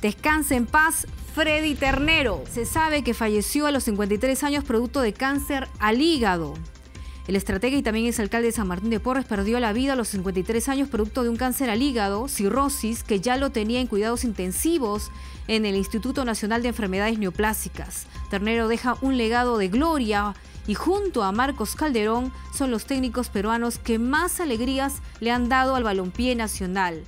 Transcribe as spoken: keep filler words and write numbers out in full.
Descanse en paz, Freddy Ternero. Se sabe que falleció a los cincuenta y tres años producto de cáncer al hígado. El estratega y también exalcalde de San Martín de Porres perdió la vida a los cincuenta y tres años producto de un cáncer al hígado, cirrosis, que ya lo tenía en cuidados intensivos en el Instituto Nacional de Enfermedades Neoplásicas. Ternero deja un legado de gloria y junto a Marcos Calderón son los técnicos peruanos que más alegrías le han dado al balompié nacional.